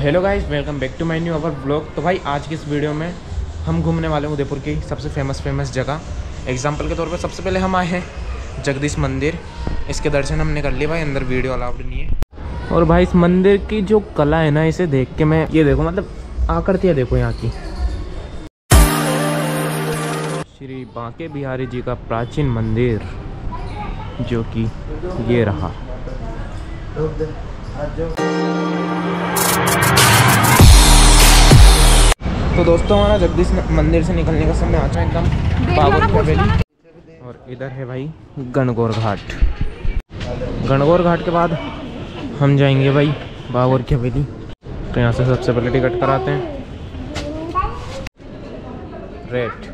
Hello guys, welcome back to my new our blog. तो भाई आज की इस वीडियो में हम घूमने वाले हैं उदयपुर की सबसे फेमस जगह। एग्जांपल के तौर पे सबसे पहले हम आए हैं जगदीश मंदिर, इसके दर्शन हमने कर लिए। भाई अंदर वीडियो अलाउड नहीं है। और भाई इस मंदिर की जो कला है ना, इसे देख के मैं ये देखो, मतलब आकृतियाँ देखो यहाँ की। श्री बांके बिहारी जी का प्राचीन मंदिर, जो कि ये रहा। तो दोस्तों हमारा जगदीश मंदिर से निकलने का समय आ चुका है एकदम बागोर की हवेली। और इधर है भाई गणगौर घाट। गणगौर घाट के बाद हम जाएंगे भाई बागोर की हवेली। तो यहाँ से सबसे पहले टिकट कराते हैं। रेट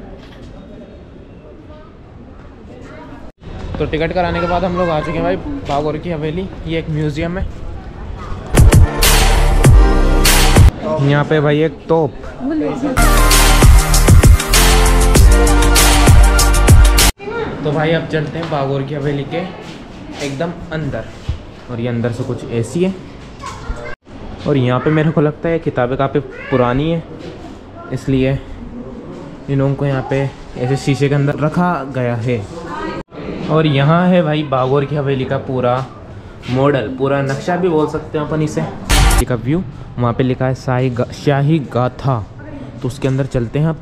तो टिकट कराने के बाद हम लोग आ चुके हैं भाई बागोर की हवेली। ये एक म्यूजियम है। यहाँ पे भाई एक तोप, तो भाई अब चलते हैं बागोर की हवेली के एकदम अंदर। और ये अंदर से कुछ ऐसी है। और यहाँ पे मेरे को लगता है किताबें काफ़ी पुरानी है, इसलिए इन लोगों को यहाँ पे ऐसे शीशे के अंदर रखा गया है। और यहाँ है भाई बागोर की हवेली का पूरा मॉडल, पूरा नक्शा भी बोल सकते हैं अपन इसे। का व्यू वहाँ पे लिखा है शाही गाथा। तो उसके अंदर चलते हैं अब।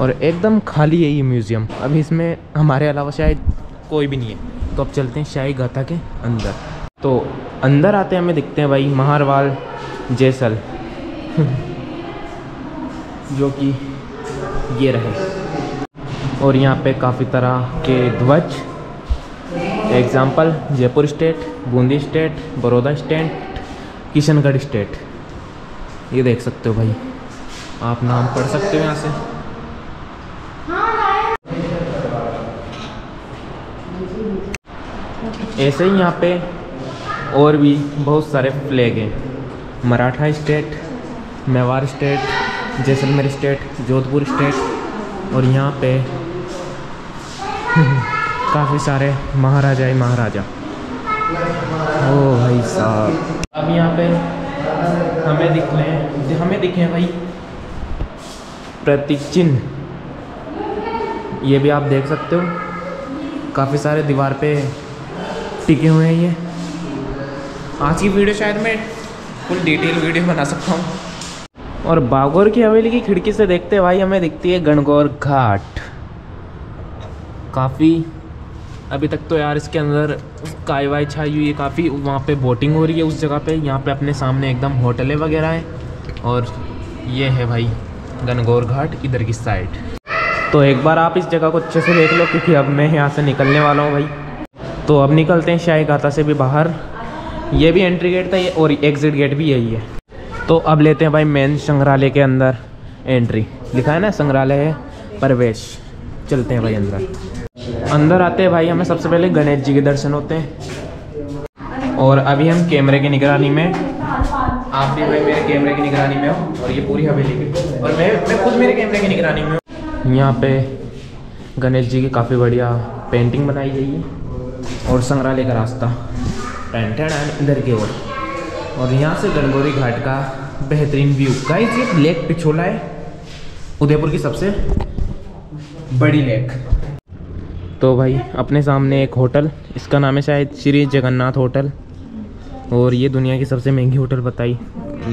और एकदम खाली है ये म्यूज़ियम, अभी इसमें हमारे अलावा शायद कोई भी नहीं है। तो अब चलते हैं शाही गाथा के अंदर। तो अंदर आते हैं, हमें दिखते हैं भाई महारवाल जैसल जो कि ये रहे। और यहाँ पे काफ़ी तरह के ध्वज, example Jaipur state, Bundi state, Baroda state, Kishangarh state. ये देख सकते हो भाई, आप नाम पढ़ सकते हो यहाँ से। ऐसे ही यहाँ पे और भी बहुत सारे फ्लैग हैं। Maratha state, Mewar state, Jaisalmer state, Jodhpur state. और यहाँ पे काफ़ी सारे महाराजा ही महाराजा। ओ भाई साहब, अब यहाँ पे हमें दिखे भाई प्रतीक चिन्ह। ये भी आप देख सकते हो, काफ़ी सारे दीवार पे टिके हुए हैं। ये आज की वीडियो शायद मैं फुल डिटेल वीडियो बना सकता हूँ। और बागोर की हवेली की खिड़की से देखते भाई हमें दिखती है गणगौर घाट। काफ़ी अभी तक तो यार इसके अंदर काई वाई छाई हुई है, काफ़ी वहाँ पे बोटिंग हो रही है उस जगह पे। यहाँ पे अपने सामने एकदम होटलें वगैरह हैं। और ये है भाई गणगौर घाट इधर की साइड। तो एक बार आप इस जगह को अच्छे से देख लो, क्योंकि अब मैं यहाँ से निकलने वाला हूँ भाई। तो अब निकलते हैं शाही गाथा से भी बाहर। ये भी एंट्री गेट था और एग्जिट गेट भी यही है। तो अब लेते हैं भाई मेन संग्रहालय के अंदर एंट्री। लिखा है ना संग्रहालय है प्रवेश। चलते हैं भाई अंदर। अंदर आते हैं भाई हमें सबसे पहले गणेश जी के दर्शन होते हैं। और अभी हम कैमरे की निगरानी में, आप भी भाई मेरे कैमरे की निगरानी में हो, और ये पूरी हवेली की, और मैं खुद मेरे कैमरे की निगरानी में हूँ। यहाँ पे गणेश जी की काफ़ी बढ़िया पेंटिंग बनाई गई है। और संग्रहालय का रास्ता पेंटेड इधर की ओर। और यहाँ से गणगौरी घाट का बेहतरीन व्यू। गाइस ये लेक पिछोला है, उदयपुर की सबसे बड़ी लेक। तो भाई अपने सामने एक होटल, इसका नाम है शायद श्री जगन्नाथ होटल। और ये दुनिया की सबसे महंगी होटल बताई,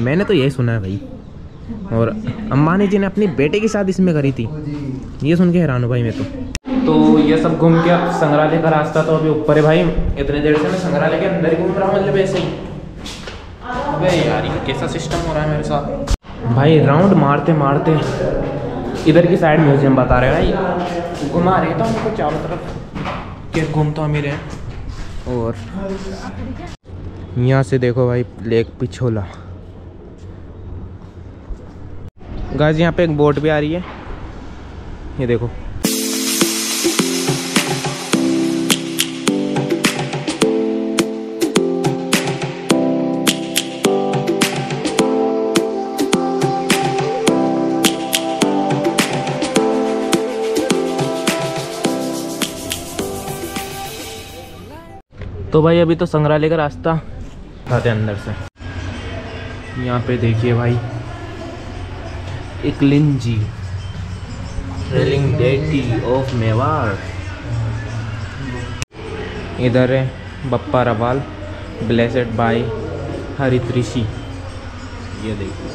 मैंने तो यही सुना है भाई। और अम्बानी जी ने अपने बेटे के साथ इसमें करी थी, ये सुन के हैरान हूँ भाई मैं तो ये सब घूम के अब संग्रहालय का रास्ता तो अभी ऊपर है भाई। इतने देर से मैं संग्रहालय के अंदर घूम रहा हूँ, मतलब ऐसे ही। अबे यार ये कैसा सिस्टम हो रहा है मेरे साथ भाई। राउंड मारते मारते इधर की साइड म्यूजियम बता रहे हैं भाई, घुमा रहे तो हमको चारों तरफ के घूमता हम ही रहे। और यहाँ से देखो भाई लेक पिछोला। गाइस यहाँ पे एक बोट भी आ रही है, ये देखो। तो भाई अभी तो संग्रहालय का रास्ता आते अंदर से। यहाँ पे देखिए भाई Ekling ji ruling deity of Mewar. इधर है बप्पा रावल ब्लेसेड बाय हरित ऋषि, ये देखिए।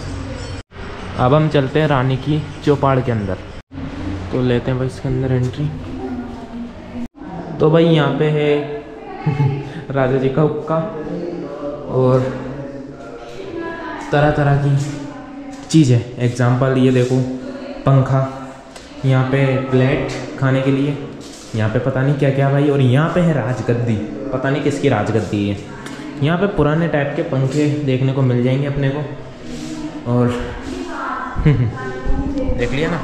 अब हम चलते हैं रानी की चौपड़ के अंदर, तो लेते हैं भाई इसके अंदर एंट्री। तो भाई यहाँ पे है राजा जी का हुक्का और तरह तरह की चीज़ें, एग्जाम्पल ये देखो पंखा, यहाँ पे प्लेट खाने के लिए, यहाँ पे पता नहीं क्या क्या भाई। और यहाँ पे है राजगद्दी, पता नहीं किसकी राजगद्दी है। यहाँ पे पुराने टाइप के पंखे देखने को मिल जाएंगे अपने को। और देख लिया ना।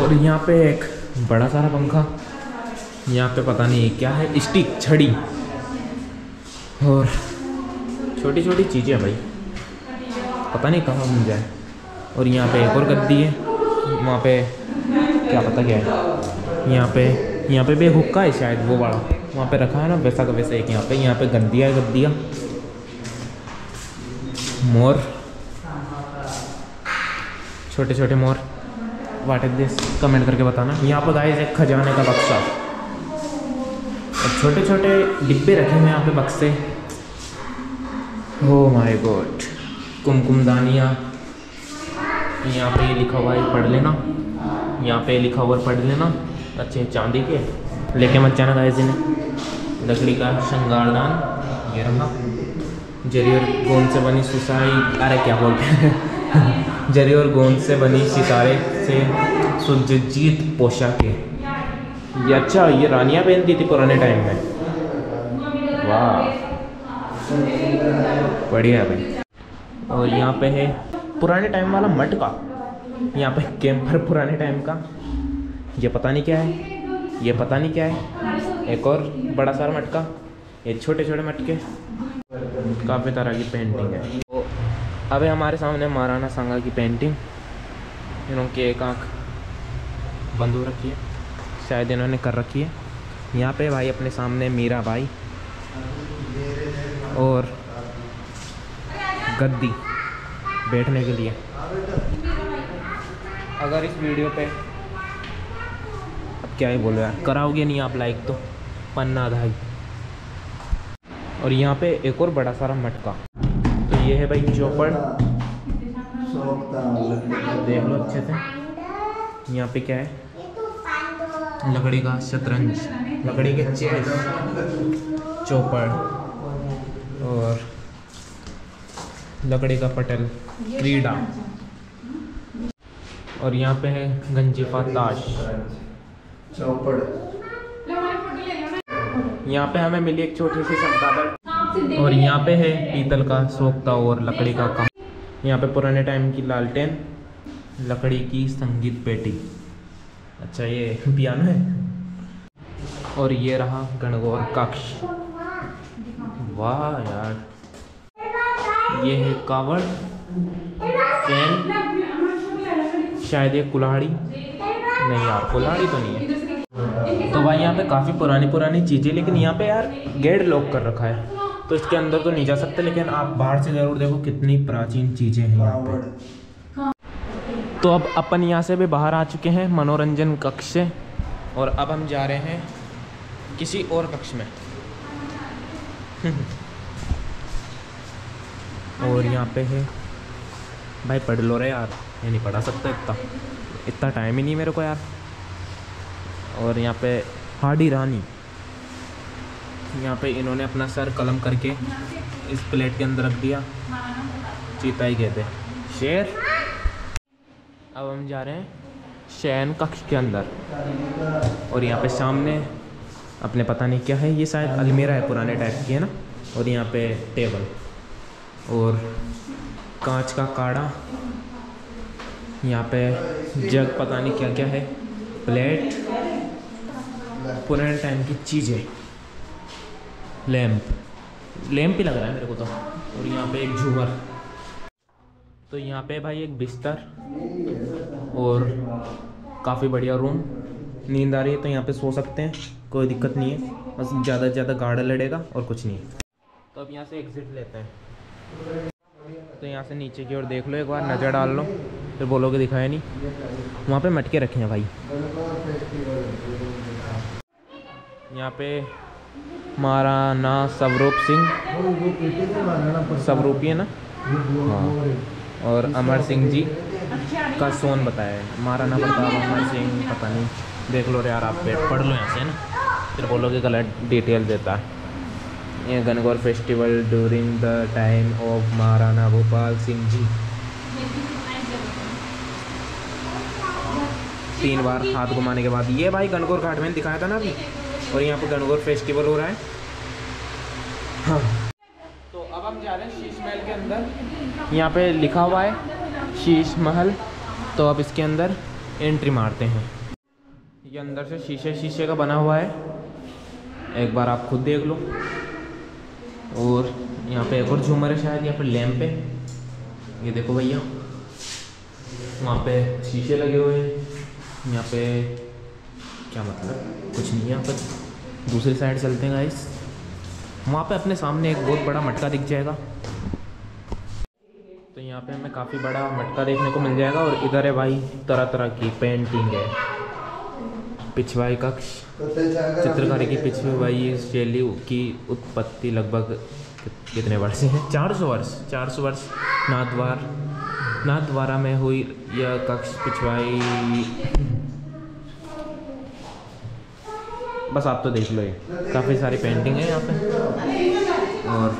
और यहाँ पे एक बड़ा सारा पंखा, यहाँ पे पता नहीं क्या है, स्टिक छड़ी और छोटी छोटी चीज़ें भाई, पता नहीं कहाँ मिल जाए। और यहाँ पे एक और गद्दी है, वहाँ पे क्या पता क्या है। यहाँ पे भी हुक्का है शायद, वो बड़ा वहाँ पे रखा है ना, वैसा का वैसा एक। यहाँ पे गद्दियाँ गद्दियाँ, मोर, छोटे छोटे मोर। वाट इज दिस, कमेंट करके बताना। यहाँ पर गाइस एक खजाने का बक्सा, छोटे छोटे डिब्बे रखे हुए यहाँ पे बक्से। हो माय गॉड, कुमकुमदानियाँ। यहाँ पे लिखा हुआ है पढ़ लेना, यहाँ पे लिखा हुआ पढ़ लेना, अच्छे चांदी के लेके मत जाना गाइस इन्हें। लकड़ी का श्रृंगारदान, ये रहा जरी और गोंद से बनी सुसाई, अरे क्या बोलते हैं जरी और गोंद से बनी सितारे से सुसज्जित पोशाकें। ये अच्छा, ये रानियाँ पहनती थी पुराने टाइम में। वाह बढ़िया भाई। और यहाँ पे है पुराने टाइम वाला मटका, यहाँ पे कैम्पर पुराने टाइम का, ये पता नहीं क्या है, ये पता नहीं क्या है। एक और बड़ा सारा मटका, ये छोटे छोटे मटके, काफ़ी तरह की पेंटिंग है। तो अब हमारे सामने महाराणा सांगा की पेंटिंग, इनकी एक आँख बंद हो रखी है, शायद इन्होंने कर रखी है। यहाँ पे भाई अपने सामने मीरा भाई और गद्दी बैठने के लिए। अगर इस वीडियो पे अब क्या ही बोलो यार, कराओगे नहीं आप लाइक तो पन्ना धागी। और यहाँ पे एक और बड़ा सारा मटका, तो ये है भाई चौपड़, देख लो अच्छे से। यहाँ पे क्या है, लकड़ी का शतरंज, लकड़ी के चेस, चौपड़ और लकड़ी का पटल क्रीडा। और यहाँ पे है गंजेपा ताश चौपड़। यहाँ पे हमें मिली एक छोटी सी शंकादड़। और यहाँ पे है पीतल का सोखता और लकड़ी का काम। यहाँ पे पुराने टाइम की लालटेन, लकड़ी की संगीत पेटी, अच्छा ये पियानो है। और ये रहा गणगौर कक्ष, वाह यार। ये है कावड़, फैन, शायद ये कुल्हाड़ी, नहीं यार कुल्हाड़ी तो नहीं है। तो भाई यहाँ पे काफ़ी पुरानी पुरानी चीज़ें, लेकिन यहाँ पे यार गेट लॉक कर रखा है तो इसके अंदर तो नहीं जा सकते, लेकिन आप बाहर से ज़रूर देखो कितनी प्राचीन चीज़ें हैं यहाँ पे। तो अब अपन यहाँ से भी बाहर आ चुके हैं मनोरंजन कक्ष से, और अब हम जा रहे हैं किसी और कक्ष में। और यहाँ पे है भाई पढ़ लो रे यार, ये नहीं पढ़ा सकता, इतना टाइम ही नहीं मेरे को यार। और यहाँ पे हाड़ी रानी, यहाँ पे इन्होंने अपना सर कलम करके इस प्लेट के अंदर रख दिया, चीता ही कहते हैं, शेर। अब हम जा रहे हैं शयन कक्ष के अंदर। और यहाँ पे सामने अपने पता नहीं क्या है, ये शायद अलमीरा है पुराने टाइप की, है ना। और यहाँ पे टेबल और कांच का काड़ा, यहाँ पे जग, पता नहीं क्या क्या है, प्लेट, पुराने टाइम की चीज़ें, लैम्प, लैम्प ही लग रहा है मेरे को तो। और यहाँ पे एक झूमर। तो यहाँ पे भाई एक बिस्तर और काफ़ी बढ़िया रूम। नींद आ रही है तो यहाँ पे सो सकते हैं, कोई दिक्कत नहीं है, बस ज़्यादा से ज़्यादा गार्ड लड़ेगा और कुछ नहीं है। तो अब यहाँ से एग्ज़िट लेते हैं। तो यहाँ से नीचे की ओर देख लो, एक बार नज़र डाल लो, फिर बोलोगे दिखाया नहीं। वहाँ पे मटके रखे हैं भाई। यहाँ पे महाराणा स्वरूप सिंह, स्वरूपी है ना, हाँ, और अमर सिंह जी का सोन बताया है। महाराणा प्रताप, अमर सिंह, पता नहीं, देख लो यार आप पे, पढ़ लो यहाँ से ना, फिर बोलोगे गलत डिटेल देता है। ये Gangaur festival during the time of Maharana Gopal Singh ji. 3 बार हाथ घुमाने के बाद ये भाई गणगौर घाट में दिखाया था ना अभी, और यहाँ पर गणगौर फेस्टिवल हो रहा है। हाँ, तो अब हम जा रहे हैं शीश महल के अंदर। यहाँ पे लिखा हुआ है शीश महल, तो अब इसके अंदर एंट्री मारते हैं। ये अंदर से शीशे का बना हुआ है, एक बार आप खुद देख लो। और यहाँ पे एक और झूमर है शायद, यहाँ पर लैंप है, ये देखो भैया। वहाँ पे शीशे लगे हुए हैं, यहाँ पे क्या मतलब कुछ नहीं है। यहाँ पर दूसरी साइड चलते हैं गाइस, वहाँ पे अपने सामने एक बहुत बड़ा मटका दिख जाएगा। तो यहाँ पे हमें काफ़ी बड़ा मटका देखने को मिल जाएगा। और इधर है भाई तरह तरह की पेंटिंग है, पिछवाई कक्ष, चित्रकारी की पिछवाई शैली की उत्पत्ति लगभग कितने वर्ष है, 400 वर्ष नाथद्वारा में हुई। यह कक्ष पिछवाई, बस आप तो देख लो, ये काफ़ी सारी पेंटिंग है यहाँ पे। और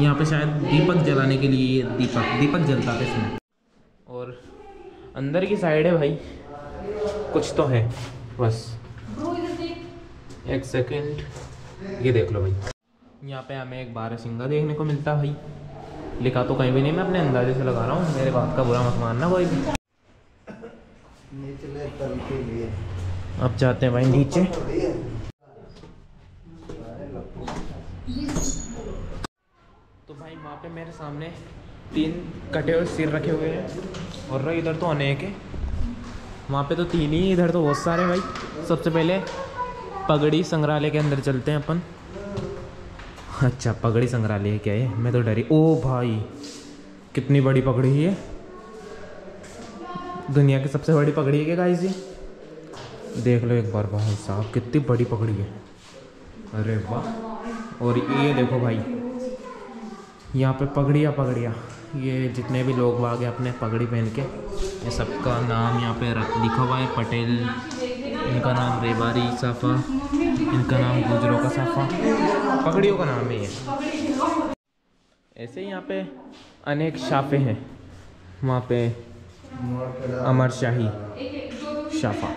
यहाँ पे शायद दीपक जलाने के लिए दीपक जलता है इसमें। और अंदर की साइड है भाई, कुछ तो है बस, एक सेकेंड, ये देख लो भाई। यहाँ पे हमें एक बारहसिंगा देखने को मिलता है भाई, लिखा तो कहीं भी नहीं, मैं अपने अंदाजे से लगा रहा हूँ, मेरे बात का बुरा मत मानना कोई भी। अब जाते हैं भाई नीचे। तो भाई वहाँ पे मेरे सामने 3 कटे हुए सिर रखे हुए हैं, और इधर तो अनेक है। वहाँ पे तो 3 ही, इधर तो बहुत सारे भाई। सबसे पहले पगड़ी संग्रहालय के अंदर चलते हैं अपन। अच्छा, पगड़ी संग्रहालय क्या है, मैं तो डरी। ओ भाई कितनी बड़ी पगड़ी है, दुनिया की सबसे बड़ी पगड़ी है क्या गाइस, ये देख लो एक बार। भाई साहब कितनी बड़ी पगड़ी है, अरे वाह। और ये देखो भाई, यहाँ पे पगड़िया, ये जितने भी लोग भाग हैं अपने पगड़ी पहन के, ये सबका नाम यहाँ पे लिखा हुआ है। पटेल, इनका नाम रेबारी साफा, इनका नाम गुजरों का साफा, पगड़ियों का नाम है ये। ऐसे ही यहाँ पे अनेक शाफे हैं। वहाँ पे अमर शाही शाफा,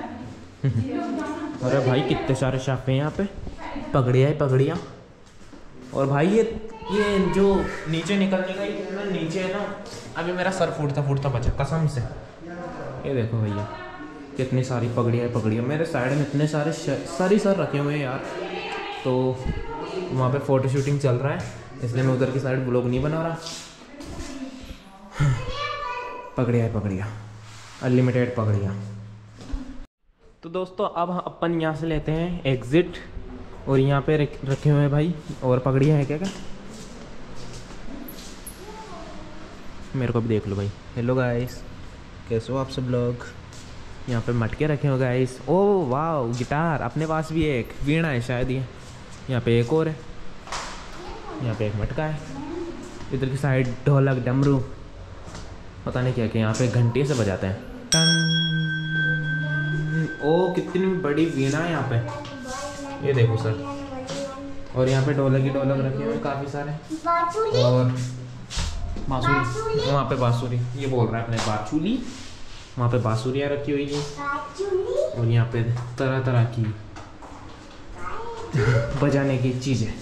अरे भाई कितने सारे शाफे हैं यहाँ पे, पगड़िया है पगड़िया। और भाई ये जो नीचे निकलने का ही नीचे है ना, अभी मेरा सर फूटता बचा कसम से। ये देखो भैया कितनी सारी पगड़ियाँ, मेरे साइड में इतने सारे सर रखे हुए हैं यार। तो वहाँ पे फोटो शूटिंग चल रहा है, इसलिए मैं उधर की साइड ब्लॉग नहीं बना रहा। पगड़िया अनलिमिटेड पगड़िया। तो दोस्तों अब अपन यहाँ से लेते हैं एग्ज़िट, और यहाँ पे रखे हुए हैं भाई और पगड़िया है क्या मेरे को भी देख लो भाई। हेलो गाइस, कैसे हो आप सब लोग। यहाँ पे मटके रखे हो गाइस। ओ वाओ, गिटार अपने पास भी है, एक वीणा है शायद ये। यहाँ पे एक और है, यहाँ पे एक मटका है। इधर की साइड ढोलक डमरू पता नहीं क्या, यहाँ पे घंटे से बजाते हैं टन। ओ कितनी बड़ी वीणा है यहाँ पे, ये देखो सर। और यहाँ पे ढोलक रखे हुए काफ़ी सारे, और बाँसुरी, वहाँ पे बाँसुरी, ये बोल रहा है अपने बाँचुली, वहाँ पे बाँसुरियाँ रखी हुई है। और यहाँ पे तरह तरह की बजाने की चीज़ें,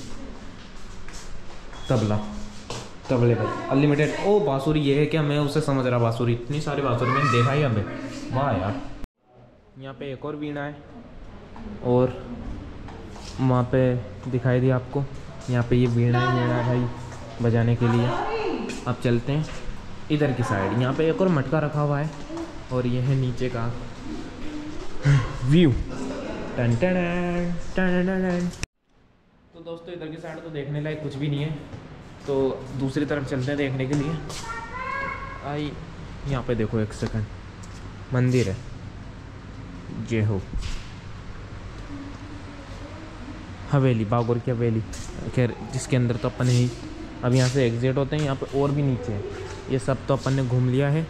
तबले भाई अनलिमिटेड। ओ बाँसुरी ये है क्या, मैं उसे समझ रहा बाँसुरी, इतनी सारी बाँसुरी मैंने देखा ही हमें, वाह यार। यहाँ पे एक और वीणा है, और वहाँ पे दिखाई दी आपको, यहाँ पे ये वीणा भाई बजाने के लिए। अब चलते हैं इधर की साइड, यहाँ पे एक और मटका रखा हुआ है, और यह है नीचे का व्यू। टन टन टन टन। तो दोस्तों इधर की साइड तो देखने लायक कुछ भी नहीं है, तो दूसरी तरफ चलते हैं देखने के लिए। आई यहाँ पे देखो एक सेकंड, मंदिर है जय हो हवेली, बागोर की हवेली, खैर जिसके अंदर तो अपन ही अब यहाँ से एग्जिट होते हैं। यहाँ पे और भी नीचे है, ये सब तो अपन ने घूम लिया है।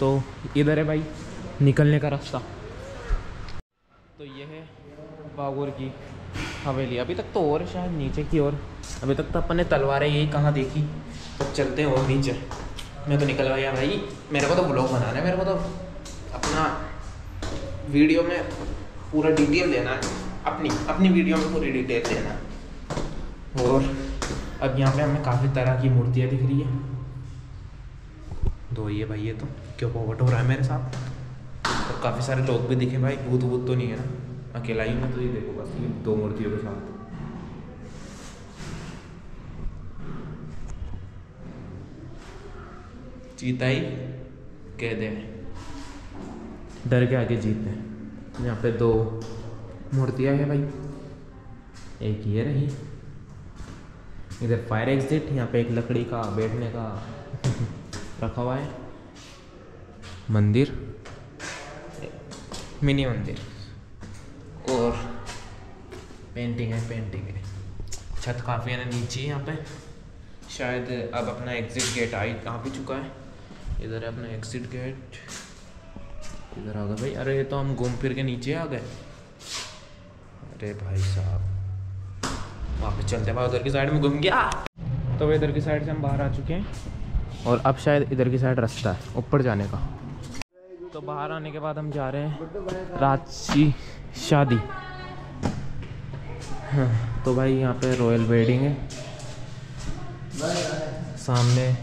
तो इधर है भाई निकलने का रास्ता। तो ये है बागोर की हवेली। अभी तक तो और शायद नीचे की ओर, अभी तक तो अपन ने तलवारें यही कहाँ देखी। तो चलते हैं और नीचे। मैं तो निकल गया भाई, मेरे को तो ब्लॉग बनाना है, मेरे को तो अपना वीडियो में पूरा डिटेल देना है, अपनी वीडियो में पूरी डिटेल देना है। और अब यहाँ पे हमें काफ़ी तरह की मूर्तियाँ दिख रही है। दो ये भाई, ये तो क्यों पोवट हो रहा है मेरे साथ। और काफ़ी सारे लोग भी दिखे भाई, भूत भूत तो नहीं है ना, अकेला ही मैं तो। ये देखो बस ये दो मूर्तियों के साथ। चीता ही कह दें, डर के आगे जीते हैं। यहाँ पे दो मूर्तियाँ हैं भाई, एक ये रही। इधर फायर एग्जिट, यहाँ पे एक लकड़ी का बैठने का रखा हुआ है मंदिर, मिनी मंदिर। और पेंटिंग है। छत काफ़ी है ना नीचे यहाँ पे। शायद अब अपना एग्जिट गेट आ भी चुका है। इधर है अपना एग्जिट गेट, इधर आ गए भाई। अरे ये तो हम घूम फिर के नीचे आ गए। अरे भाई साहब वापस चलते भाई, उधर की साइड में घूम गया। तो भाई इधर की साइड से हम बाहर आ चुके हैं और अब शायद इधर की साइड रास्ता है ऊपर जाने का। तो बाहर आने के बाद हम जा रहे हैं रांची शादी। हाँ, तो भाई यहाँ पे रॉयल वेडिंग है सामने।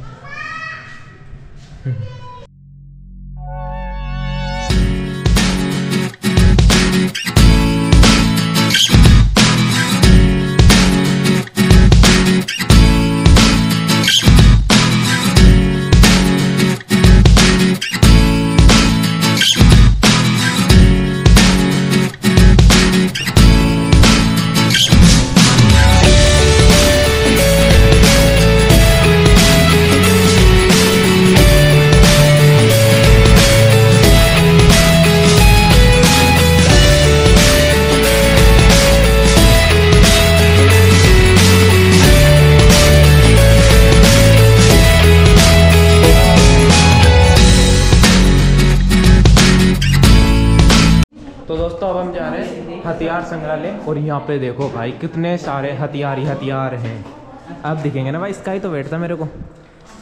तो अब हम जा रहे हैं हथियार संग्रहालय। और यहाँ पे देखो भाई कितने सारे हथियार ही हथियार हैं। अब दिखेंगे ना भाई, इसका ही तो वेट था मेरे को।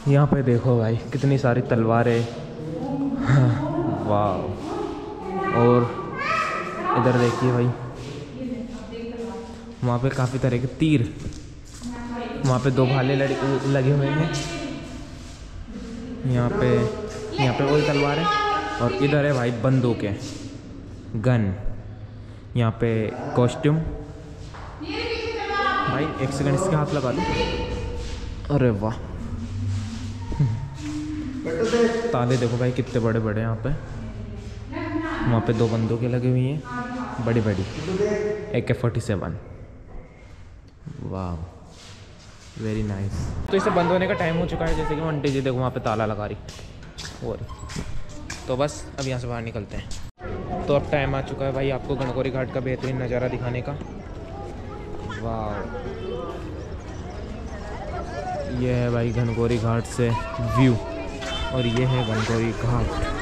यहाँ पे देखो भाई कितनी सारी तलवारें, वाह। और इधर देखिए भाई, वहाँ पे काफ़ी तरह के तीर, वहाँ पे दो भाले लगे हुए हैं। यहाँ पे वही तलवार है। और इधर है भाई बंदूकें, गन। यहाँ पे कॉस्ट्यूम भाई, एक सेकंड इसके हाथ लगा लो। अरे वाह, ताले देखो भाई कितने बड़े बड़े। यहाँ पे वहाँ पे दो बंदूकें लगी हुई हैं बड़ी बड़ी, AK-47। वाह वेरी नाइस। तो इसे बंद होने का टाइम हो चुका है, जैसे कि आंटी जी देखो वहाँ पे ताला लगा रही। और तो बस अब यहाँ से बाहर निकलते हैं। तो अब टाइम आ चुका है भाई आपको गणगौर घाट का बेहतरीन नज़ारा दिखाने का। वाह, यह है भाई गणगौर घाट से व्यू और यह है गणगौर घाट।